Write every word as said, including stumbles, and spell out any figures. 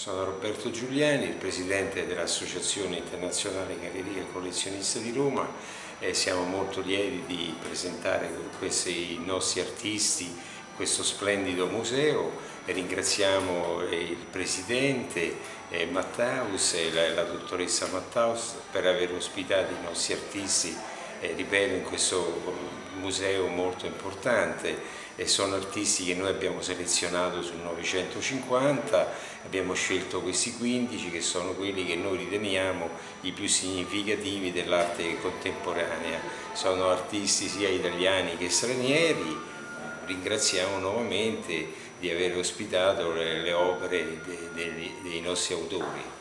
Sono Roberto Giuliani, il presidente dell'Associazione Internazionale Gallerie e Collezionista di Roma e siamo molto lieti di presentare questi nostri artisti, questo splendido museo. E ringraziamo il presidente eh, Matthaus e la, la dottoressa Matthaus per aver ospitato i nostri artisti, eh, ripeto, in questo museo molto importante. E sono artisti che noi abbiamo selezionato sul novecentocinquanta, abbiamo scelto questi quindici che sono quelli che noi riteniamo i più significativi dell'arte contemporanea. Sono artisti sia italiani che stranieri. Ringraziamo nuovamente di aver ospitato le, le opere de, de, dei nostri autori.